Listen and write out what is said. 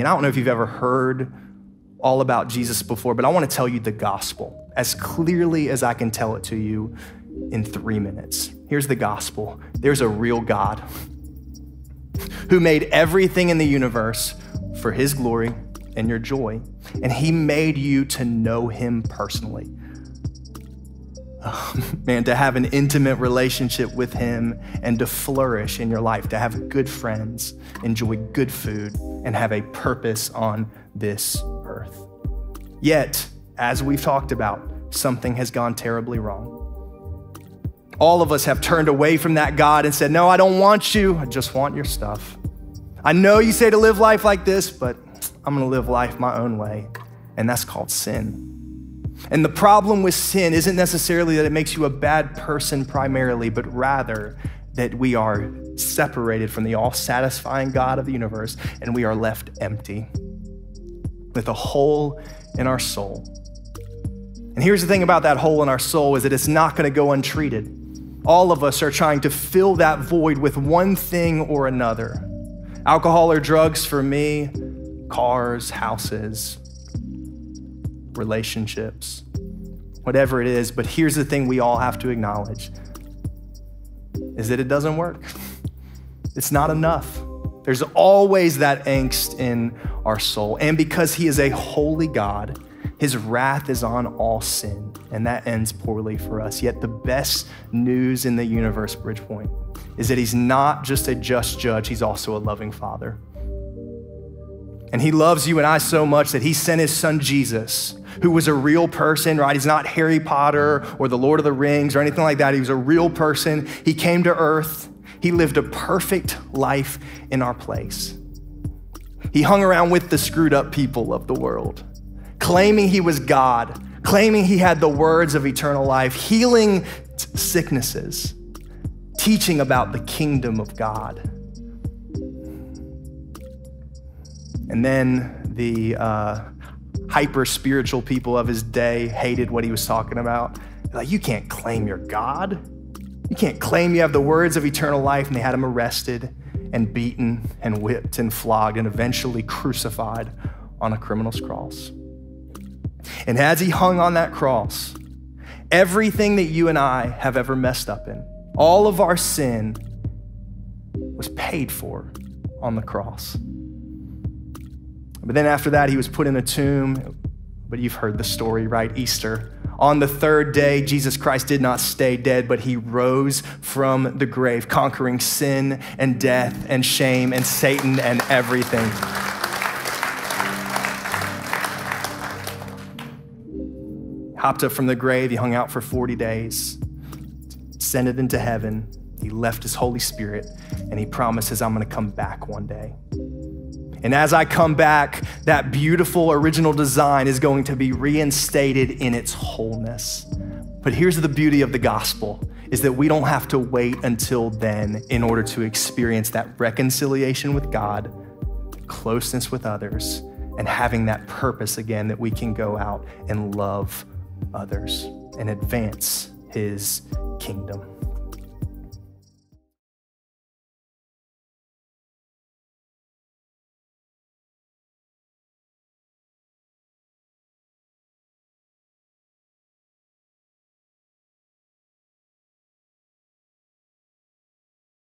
And I don't know if you've ever heard all about Jesus before, but I want to tell you the gospel as clearly as I can tell it to you in 3 minutes. Here's the gospel. There's a real God who made everything in the universe for his glory and your joy, and he made you to know him personally. Man, to have an intimate relationship with him and to flourish in your life, to have good friends, enjoy good food, and have a purpose on this earth. Yet, as we've talked about, something has gone terribly wrong. All of us have turned away from that God and said, no, I don't want you. I just want your stuff. I know you say to live life like this, but I'm gonna live life my own way. And that's called sin. And the problem with sin isn't necessarily that it makes you a bad person primarily, but rather that we are separated from the all-satisfying God of the universe, and we are left empty with a hole in our soul. And here's the thing about that hole in our soul is that it's not gonna go untreated. All of us are trying to fill that void with one thing or another. Alcohol or drugs for me, cars, houses, relationships, whatever it is. But here's the thing we all have to acknowledge is that it doesn't work. It's not enough. There's always that angst in our soul. And because he is a holy God, his wrath is on all sin, and that ends poorly for us. Yet the best news in the universe, Bridgepoint, is that he's not just a just judge, he's also a loving father. And he loves you and I so much that he sent his son Jesus, who was a real person, right? He's not Harry Potter or the Lord of the Rings or anything like that. He was a real person. He came to earth. He lived a perfect life in our place. He hung around with the screwed up people of the world, claiming he was God, claiming he had the words of eternal life, healing sicknesses, teaching about the kingdom of God. And then the hyper-spiritual people of his day hated what he was talking about. They're like, you can't claim you're God. You can't claim you have the words of eternal life. And they had him arrested and beaten and whipped and flogged and eventually crucified on a criminal's cross. And as he hung on that cross, everything that you and I have ever messed up in, all of our sin was paid for on the cross. But then after that, he was put in a tomb. But you've heard the story, right? Easter. On the third day, Jesus Christ did not stay dead, but he rose from the grave, conquering sin and death and shame and Satan and everything. Hopped up from the grave. He hung out for 40 days, ascended into heaven. He left his Holy Spirit, and he promises, I'm going to come back one day. And as I come back, that beautiful original design is going to be reinstated in its wholeness. But here's the beauty of the gospel, is that we don't have to wait until then in order to experience that reconciliation with God, closeness with others, and having that purpose again that we can go out and love others and advance his kingdom.